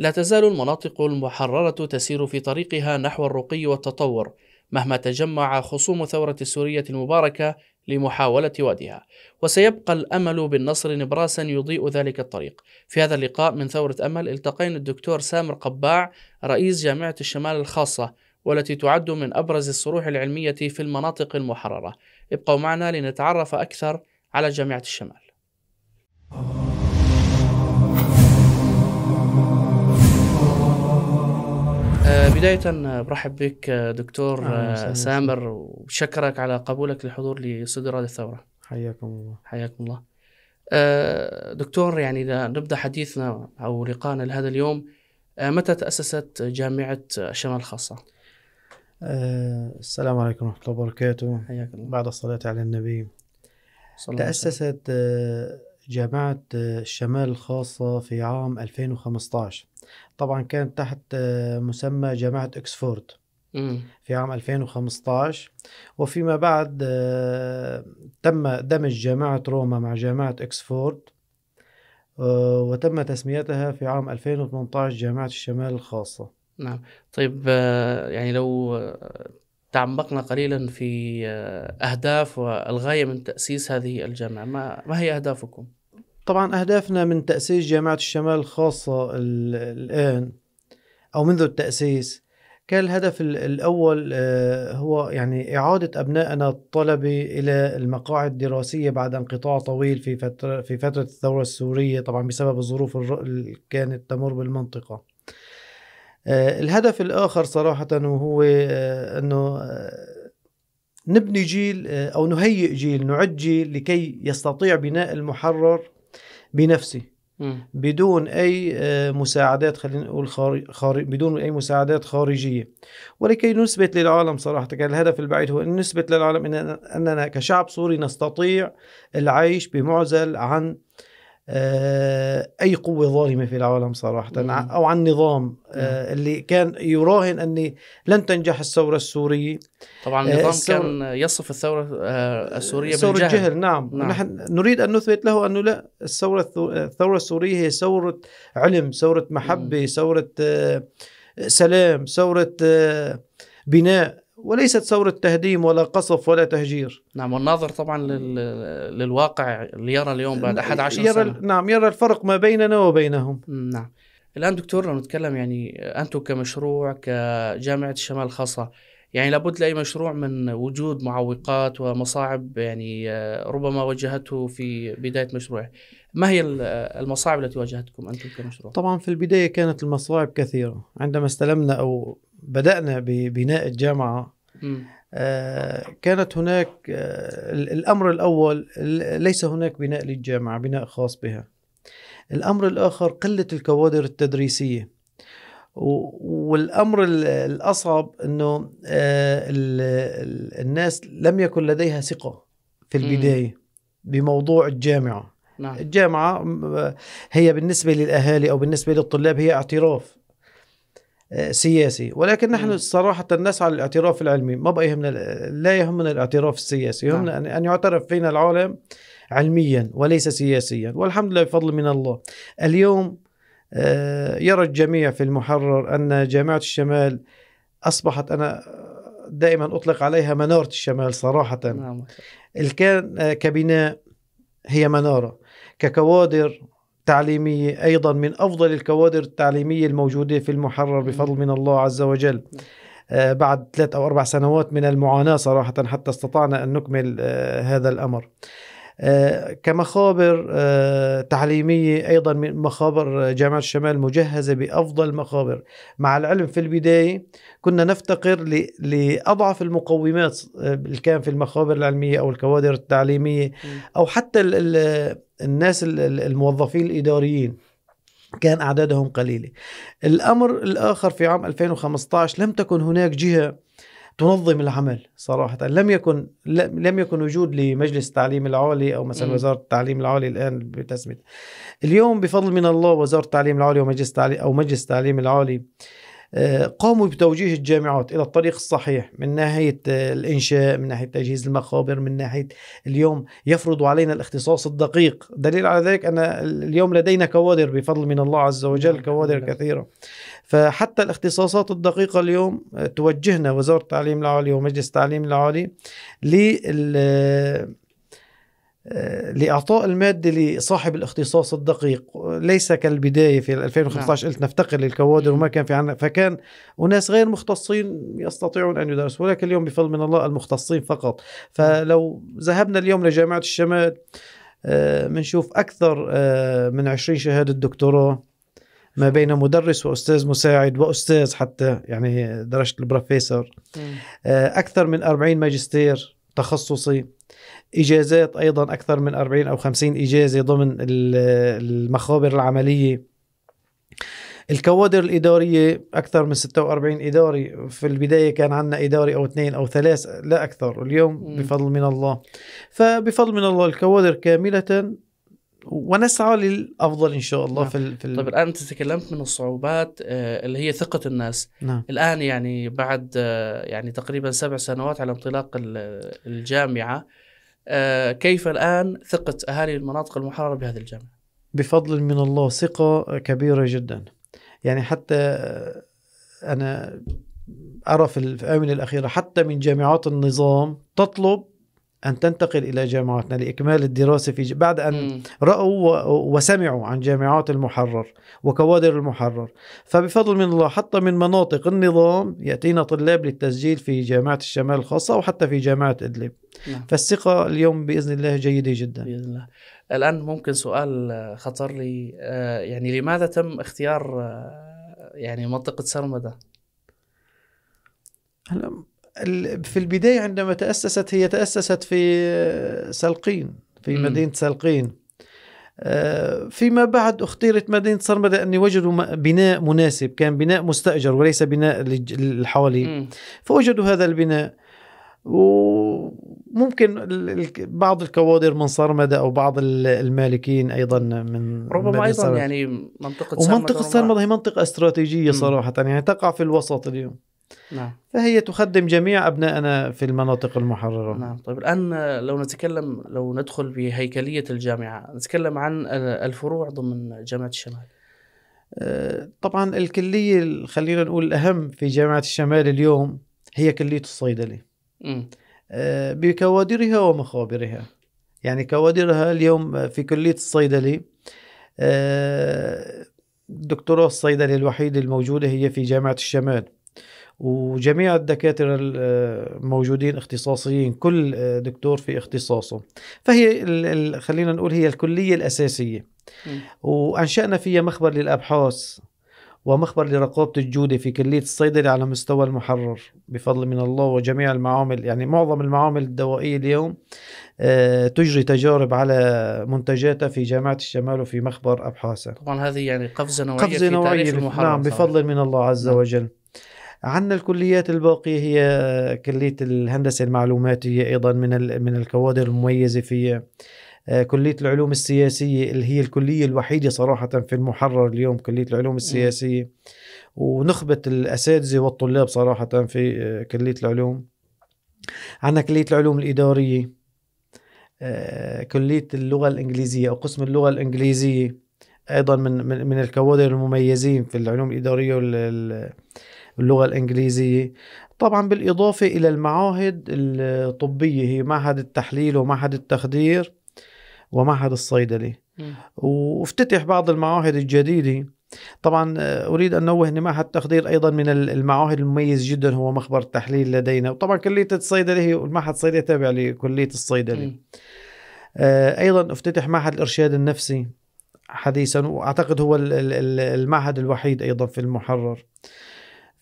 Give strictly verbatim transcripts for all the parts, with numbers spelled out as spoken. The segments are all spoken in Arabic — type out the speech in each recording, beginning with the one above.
لا تزال المناطق المحررة تسير في طريقها نحو الرقي والتطور مهما تجمع خصوم ثورة السورية المباركة لمحاولة وادها، وسيبقى الأمل بالنصر نبراسا يضيء ذلك الطريق. في هذا اللقاء من ثورة أمل التقينا الدكتور سامر قباع رئيس جامعة الشمال الخاصة والتي تعد من أبرز الصروح العلمية في المناطق المحررة. ابقوا معنا لنتعرف أكثر على جامعة الشمال. بداية برحب بك دكتور آه سامر وشكرك على قبولك للحضور لصدر هذه الثورة. حياكم الله. حياكم الله. آه دكتور، يعني نبدأ حديثنا أو لقاءنا لهذا اليوم. آه متى تأسست جامعة الشمال الخاصة؟ آه السلام عليكم ورحمة الله وبركاته. حياكم الله. بعد الصلاة على النبي. تأسست آه جامعة الشمال الخاصة في عام ألفين وخمسة عشر، طبعا كانت تحت مسمى جامعة إكسفورد في عام ألفين وخمسة عشر، وفيما بعد تم دمج جامعة روما مع جامعة إكسفورد وتم تسميتها في عام ألفين وثمانية عشر جامعة الشمال الخاصة. نعم. طيب، يعني لو تعمقنا قليلا في أهداف والغاية من تأسيس هذه الجامعة، ما, ما هي أهدافكم؟ طبعا أهدافنا من تأسيس جامعة الشمال الخاصة الآن أو منذ التأسيس كان الهدف الأول هو يعني إعادة أبنائنا الطلبة إلى المقاعد الدراسية بعد انقطاع طويل في فترة, في فترة الثورة السورية، طبعا بسبب الظروف اللي كانت تمر بالمنطقة. الهدف الآخر صراحة وهو أنه نبني جيل أو نهيئ جيل، نعد جيل لكي يستطيع بناء المحرر بنفسه بدون أي مساعدات، خلينا نقول خارج، بدون أي مساعدات خارجية، ولكي نثبت للعالم صراحة. كان الهدف البعيد هو أن نثبت للعالم إن أننا كشعب سوري نستطيع العيش بمعزل عن أي قوة ظالمة في العالم صراحة، أو عن نظام اللي كان يراهن أن لن تنجح الثورة السورية. طبعا النظام كان يصف الثورة السورية بالجهل، الجهل. نعم. نعم، نحن نريد أن نثبت له أنه لا، الثورة الثورة السورية هي ثورة علم، ثورة محبة، ثورة سلام، ثورة بناء، وليست ثورة تهديم ولا قصف ولا تهجير. نعم، والناظر طبعا لل... للواقع اللي يرى اليوم بعد أحد عشر يرى... سنة. نعم، يرى الفرق ما بيننا وبينهم. نعم. الآن دكتور، لو نتكلم يعني أنتم كمشروع كجامعة الشمال الخاصة، يعني لابد لأي مشروع من وجود معوقات ومصاعب يعني ربما واجهته في بداية مشروعه. ما هي المصاعب التي واجهتكم أنتم كمشروع؟ طبعا في البداية كانت المصاعب كثيرة. عندما استلمنا أو بدأنا ببناء الجامعة آه كانت هناك آه الأمر الأول ليس هناك بناء للجامعة، بناء خاص بها. الأمر الآخر قلة الكوادر التدريسية، والأمر الأصعب أنه آه الناس لم يكن لديها ثقة في البداية بموضوع الجامعة. نعم. الجامعة هي بالنسبة للأهالي أو بالنسبة للطلاب هي اعتراف سياسي، ولكن نحن صراحة نسعى للاعتراف العلمي، ما بقى يهمنا، لا يهمنا الاعتراف السياسي، يهمنا نعم. أن يعترف فينا العالم علميا وليس سياسيا، والحمد لله بفضل من الله. اليوم يرى الجميع في المحرر أن جامعة الشمال أصبحت، أنا دائما أطلق عليها منارة الشمال صراحة. نعم. الكان كبناء هي منارة، ككوادر تعليمية أيضا من أفضل الكوادر التعليمية الموجودة في المحرر بفضل من الله عز وجل. بعد ثلاث أو أربع سنوات من المعاناة صراحة حتى استطعنا أن نكمل هذا الأمر. كمخابر تعليمية أيضا من مخابر جامعة الشمال مجهزة بأفضل مخابر، مع العلم في البداية كنا نفتقر لأضعف المقومات اللي كان في المخابر العلمية أو الكوادر التعليمية أو حتى الناس الموظفين الإداريين، كان أعدادهم قليلة. الأمر الآخر في عام ألفين وخمسة عشر لم تكن هناك جهة تنظم العمل صراحة، لم يكن لم يكن وجود لمجلس التعليم العالي أو مثلا وزارة التعليم العالي الآن بتسمية. اليوم بفضل من الله وزارة التعليم العالي ومجلس التعليم أو مجلس التعليم العالي قاموا بتوجيه الجامعات إلى الطريق الصحيح من ناحية الإنشاء، من ناحية تجهيز المخابر، من ناحية اليوم يفرضوا علينا الاختصاص الدقيق. دليل على ذلك أن اليوم لدينا كوادر بفضل من الله عز وجل، كوادر كثيرة. فحتى الاختصاصات الدقيقة اليوم توجهنا وزارة التعليم العالي ومجلس التعليم العالي لل لإعطاء المادة لصاحب الاختصاص الدقيق، ليس كالبداية في ألفين وخمسة عشر قلت نفتقر للكوادر وما كان في عنا، فكان أناس غير مختصين يستطيعون أن يدرسوا، ولكن اليوم بفضل من الله المختصين فقط. فلو ذهبنا اليوم لجامعة الشمال بنشوف أكثر من عشرين شهادة دكتوراه ما بين مدرس وأستاذ مساعد وأستاذ، حتى يعني درجة البروفيسور، أكثر من أربعين ماجستير تخصصي، إجازات أيضا أكثر من أربعين أو خمسين إجازة ضمن المخابر العملية، الكوادر الإدارية أكثر من ستة وأربعين إداري. في البداية كان عندنا إداري أو اثنين أو ثلاث، لا أكثر اليوم بفضل من الله. فبفضل من الله الكوادر كاملة، ونسعى للأفضل إن شاء الله. نعم. في, ال... في ال... طيب الآن أنت تكلمت من الصعوبات اللي هي ثقة الناس. نعم. الآن يعني بعد يعني تقريبا سبع سنوات على انطلاق الجامعة، كيف الآن ثقة أهالي المناطق المحررة بهذه الجامعة؟ بفضل من الله ثقة كبيرة جدا، يعني حتى أنا أرى في الأونه الأخيرة حتى من جامعات النظام تطلب أن تنتقل إلى جامعاتنا لإكمال الدراسة في ج... بعد أن م. رأوا و... وسمعوا عن جامعات المحرر وكوادر المحرر. فبفضل من الله حتى من مناطق النظام يأتينا طلاب للتسجيل في جامعة الشمال الخاصة وحتى في جامعة إدلب. نعم. فالثقة اليوم بإذن الله جيدة جدا بإذن الله. الآن ممكن سؤال خطر لي، يعني لماذا تم اختيار يعني منطقة سرمدا؟ هلا في البداية عندما تأسست، هي تأسست في سلقين، في م. مدينة سلقين. فيما بعد اختيرت مدينة سرمدا أن وجدوا بناء مناسب، كان بناء مستأجر وليس بناء للحوالي، فوجدوا هذا البناء. وممكن بعض الكوادر من سرمدا أو بعض المالكين أيضا من ربما أيضا سرمدا. يعني منطقة سرمدا ومنطقة سرمدا هي منطقة استراتيجية صراحة، يعني تقع في الوسط اليوم. نعم. فهي تخدم جميع أبنائنا في المناطق المحررة. نعم. طيب الآن لو نتكلم، لو ندخل بهيكلية الجامعة، نتكلم عن الفروع ضمن جامعة الشمال. طبعا الكلية خلينا نقول الأهم في جامعة الشمال اليوم هي كلية الصيدلة بكوادرها ومخابرها. يعني كوادرها اليوم في كلية الصيدلة، الدكتوراه الصيدلة الوحيدة الموجودة هي في جامعة الشمال، وجميع الدكاترة الموجودين اختصاصيين، كل دكتور في اختصاصه. فهي خلينا نقول هي الكلية الأساسية. م. وأنشأنا فيها مخبر للأبحاث ومخبر لرقابة الجودة في كلية الصيدلة على مستوى المحرر بفضل من الله. وجميع المعامل، يعني معظم المعامل الدوائية اليوم تجري تجارب على منتجاتها في جامعة الشمال وفي مخبر أبحاثها. طبعا هذه يعني قفزة نوعية، قفزة في نوعية تاريخ المحرر. نعم بفضل من الله عز وجل. عندنا الكليات الباقية هي كلية الهندسة المعلوماتية أيضا من من الكوادر المميزة فيها، كلية العلوم السياسية اللي هي الكلية الوحيدة صراحة في المحرر اليوم، كلية العلوم السياسية، ونخبة الأساتذة والطلاب صراحة في كلية العلوم. عندنا كلية العلوم الإدارية، كلية اللغة الإنجليزية أو قسم اللغة الإنجليزية أيضا من من الكوادر المميزين في العلوم الإدارية وال اللغة الإنجليزية. طبعا بالإضافة إلى المعاهد الطبية، هي معهد التحليل ومعهد التخدير ومعهد الصيدلة، وافتتح بعض المعاهد الجديدة. طبعا أريد أن أنوه أن معهد التخدير أيضا من المعاهد المميز جدا، هو مخبر التحليل لدينا. وطبعا كلية الصيدلة هي المعهد الصيدلي تابع لكلية الصيدلة. أيضا افتتح معهد الإرشاد النفسي حديثا، وأعتقد هو المعهد الوحيد أيضا في المحرر.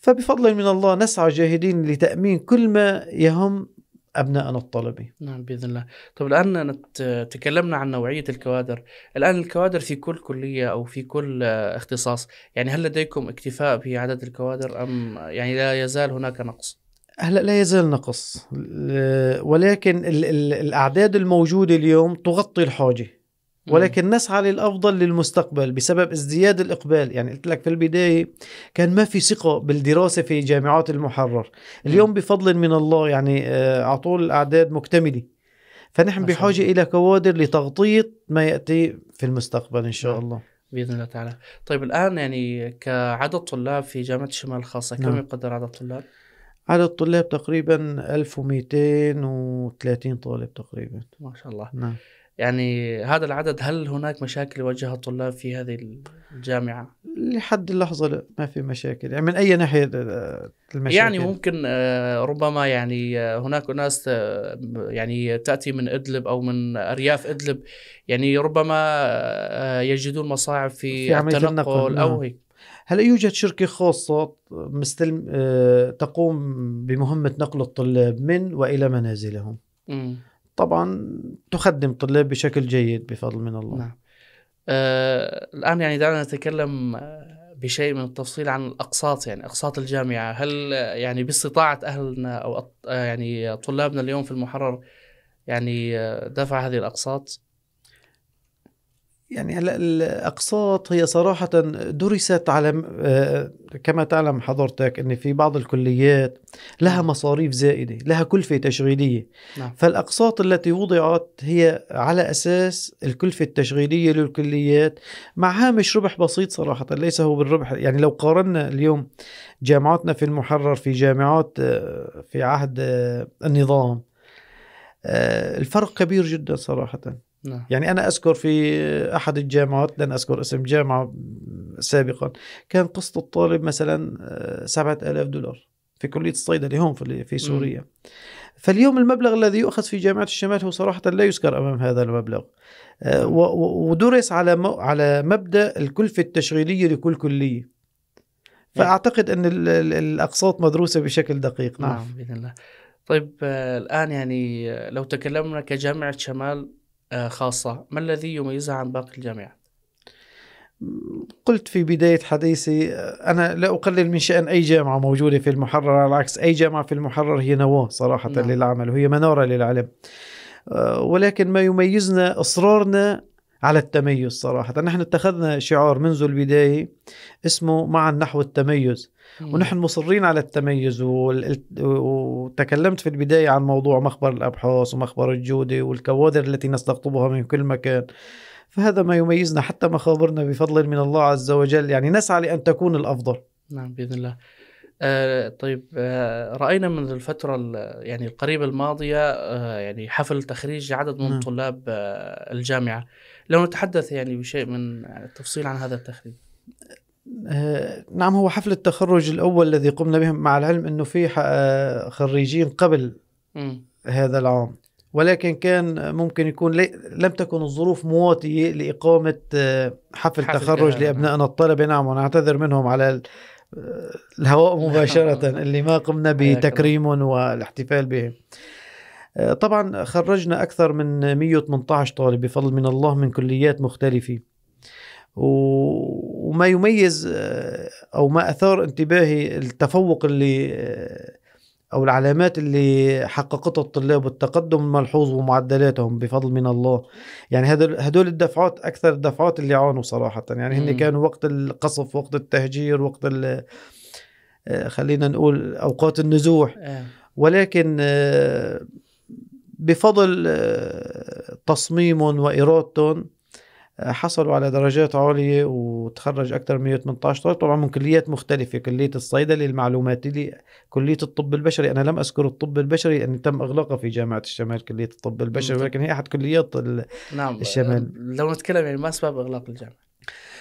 فبفضل من الله نسعى جاهدين لتأمين كل ما يهم أبنائنا الطلبة. نعم بإذن الله. طب الآن تكلمنا عن نوعية الكوادر، الآن الكوادر في كل كلية أو في كل اختصاص، يعني هل لديكم اكتفاء بعدد الكوادر أم يعني لا يزال هناك نقص؟ هلا لا يزال نقص، ولكن ال ال الأعداد الموجودة اليوم تغطي الحاجة. ولكن نسعى للأفضل للمستقبل بسبب ازدياد الإقبال. يعني قلت لك في البداية كان ما في ثقة بالدراسة في جامعات المحرر، اليوم بفضل من الله يعني على طول الأعداد مكتملة، فنحن بحاجة إلى كوادر لتغطية ما يأتي في المستقبل إن شاء الله بإذن الله تعالى. طيب الآن يعني كعدد طلاب في جامعة الشمال الخاصة كم نعم. يقدر عدد طلاب؟ عدد الطلاب تقريبا ألف ومئتين وثلاثين طالب تقريبا. ما شاء الله. نعم. يعني هذا العدد، هل هناك مشاكل يواجهها الطلاب في هذه الجامعة؟ لحد اللحظة لا، ما في مشاكل. يعني من أي ناحية المشاكل؟ يعني ممكن ربما يعني هناك ناس يعني تأتي من إدلب أو من أرياف إدلب، يعني ربما يجدون مصاعب في, في التنقل أو هيك. هل يوجد شركة خاصة مستلم تقوم بمهمة نقل الطلاب من وإلى منازلهم؟ م. طبعا تخدم الطلاب بشكل جيد بفضل من الله. نعم. آه، الآن يعني دعنا نتكلم بشيء من التفصيل عن الأقساط، يعني أقساط الجامعة. هل يعني باستطاعة أهلنا أو يعني طلابنا اليوم في المحرر يعني دفع هذه الأقساط؟ يعني هلا الأقساط هي صراحة درست على آه كما تعلم حضرتك أن في بعض الكليات لها مصاريف زائدة، لها كلفة تشغيلية. نعم. فالأقساط التي وضعت هي على أساس الكلفة التشغيلية للكليات مع هامش ربح بسيط صراحة، ليس هو بالربح. يعني لو قارنا اليوم جامعاتنا في المحرر في جامعات آه في عهد آه النظام آه الفرق كبير جدا صراحة. نعم. يعني أنا أذكر في أحد الجامعات، لن أذكر اسم جامعة سابقا، كان قسط الطالب مثلا سبعة آلاف دولار في كلية الصيدلة اللي هم في سوريا. م. فاليوم المبلغ الذي يؤخذ في جامعة الشمال هو صراحة لا يذكر أمام هذا المبلغ، ودرس على على مبدأ الكلفة التشغيلية لكل كلية. فأعتقد أن الأقساط مدروسة بشكل دقيق. نعم, نعم بإذن الله. طيب الآن يعني لو تكلمنا كجامعة شمال خاصة، ما الذي يميزها عن باقي الجامعات؟ قلت في بداية حديثي أنا لا أقلل من شأن أي جامعة موجودة في المحرر، على العكس أي جامعة في المحرر هي نواة صراحة نعم. للعمل، وهي منارة للعلم. ولكن ما يميزنا إصرارنا على التميز صراحة. نحن اتخذنا شعار منذ البداية اسمه معا نحو التميز، ونحن مصرين على التميز. وتكلمت في البداية عن موضوع مخبر الأبحاث ومخبر الجودة والكوادر التي نستقطبها من كل مكان، فهذا ما يميزنا. حتى مخابرنا بفضل من الله عز وجل يعني نسعى لأن تكون الأفضل. نعم بإذن الله. آه طيب آه رأينا من الفترة يعني القريبة الماضية آه يعني حفل تخريج عدد من طلاب آه الجامعة، لو نتحدث يعني بشيء من التفصيل عن هذا التخريج. نعم، هو حفل التخرج الأول الذي قمنا به، مع العلم أنه في خريجين قبل م. هذا العام، ولكن كان ممكن يكون لم تكن الظروف مواتية لإقامة حفل, حفل تخرج آه. لأبنائنا الطلبة. نعم، ونعتذر منهم على الهواء مباشرة اللي ما قمنا بتكريمهم والاحتفال بهم. طبعا خرجنا أكثر من مئة وثمانية عشر طالب بفضل من الله من كليات مختلفة، وما يميز أو ما أثار انتباهي التفوق اللي أو العلامات اللي حققتها الطلاب والتقدم الملحوظ ومعدلاتهم بفضل من الله. يعني هدول, هدول الدفعات أكثر الدفعات اللي عانوا صراحة. يعني هن كانوا وقت القصف، وقت التهجير، وقت خلينا نقول أوقات النزوح، ولكن بفضل تصميمهم وإرادتهم حصلوا على درجات عالية وتخرج أكثر من مئة وثمانية عشر طالب، طبعا من كليات مختلفة، كلية الصيدلة المعلوماتية، كلية الطب البشري. أنا لم أذكر الطب البشري لأن تم إغلاقها في جامعة الشمال كلية الطب البشري، ولكن هي أحد كليات نعم. الشمال. لو نتكلم يعني ما سبب إغلاق الجامعة؟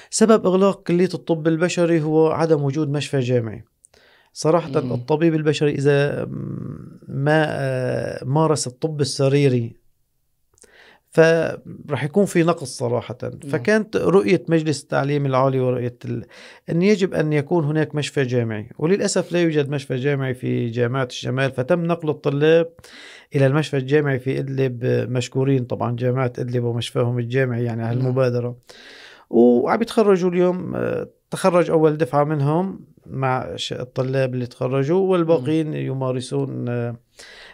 سبب إغلاق كلية الطب البشري هو عدم وجود مشفى جامعي صراحة. مم. الطبيب البشري إذا ما مارس الطب السريري فرح يكون في نقص صراحة. فكانت رؤية مجلس التعليم العالي ورؤية ال... أن يجب أن يكون هناك مشفى جامعي، وللأسف لا يوجد مشفى جامعي في جامعة الشمال، فتم نقل الطلاب إلى المشفى الجامعي في إدلب. مشكورين طبعا جامعة إدلب ومشفاهم الجامعي يعني على المبادرة، وعم يتخرجوا اليوم تخرج أول دفعة منهم مع الطلاب اللي تخرجوا، والباقيين يمارسون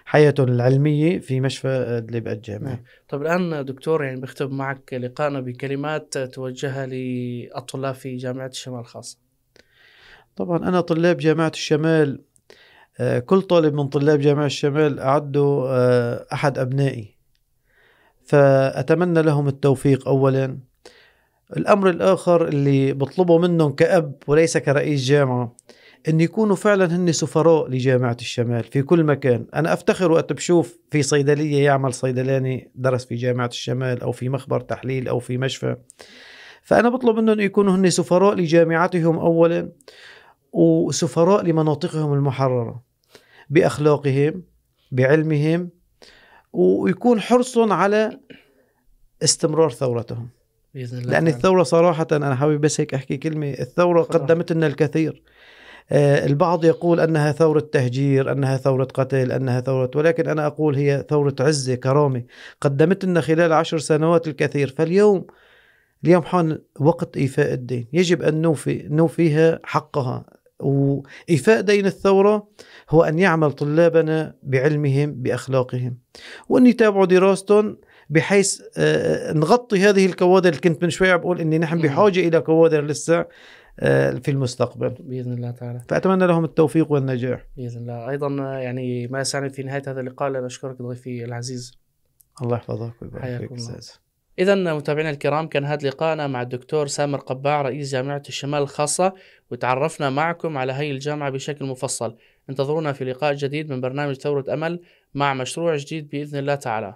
حياتهم العلمية في مشفى إدلب الجامعي. طيب الآن دكتور، يعني بختم معك لقاءنا بكلمات توجهها للطلاب في جامعة الشمال الخاصة. طبعا أنا طلاب جامعة الشمال، كل طالب من طلاب جامعة الشمال أعده أحد أبنائي، فأتمنى لهم التوفيق أولا. الأمر الآخر اللي بطلبه منهم كأب وليس كرئيس جامعة أن يكونوا فعلا هن سفراء لجامعة الشمال في كل مكان. أنا أفتخر وقت بشوف في صيدلية يعمل صيدلاني درس في جامعة الشمال، أو في مخبر تحليل، أو في مشفى. فأنا بطلب منهم يكونوا هن سفراء لجامعتهم أولا، وسفراء لمناطقهم المحررة بأخلاقهم بعلمهم، ويكون حرصهم على استمرار ثورتهم بإذن الله. لأن الثورة صراحة، أنا حابب بس هيك أحكي كلمة، الثورة قدمت لنا الكثير. آه البعض يقول أنها ثورة تهجير، أنها ثورة قتل، أنها ثورة، ولكن أنا أقول هي ثورة عزة كرامة، قدمت لنا خلال عشر سنوات الكثير. فاليوم اليوم حان وقت إيفاء الدين، يجب أن نوفي نوفيها حقها. وإيفاء دين الثورة هو أن يعمل طلابنا بعلمهم بأخلاقهم، وأن يتابعوا دراستهم، بحيث نغطي هذه الكوادر اللي كنت من شوية بقول إني نحن بحاجة إلى كوادر لسه في المستقبل بإذن الله تعالى. فأتمنى لهم التوفيق والنجاح بإذن الله. أيضا يعني ما سعني في نهاية هذا اللقاء لأن أشكرك ضيفي العزيز. الله يحفظك ويبارك فيك أستاذ. إذا متابعينا الكرام، كان هذا لقاءنا مع الدكتور سامر قباع رئيس جامعة الشمال الخاصة، وتعرفنا معكم على هي الجامعة بشكل مفصل. انتظرونا في لقاء جديد من برنامج ثورة أمل مع مشروع جديد بإذن الله تعالى.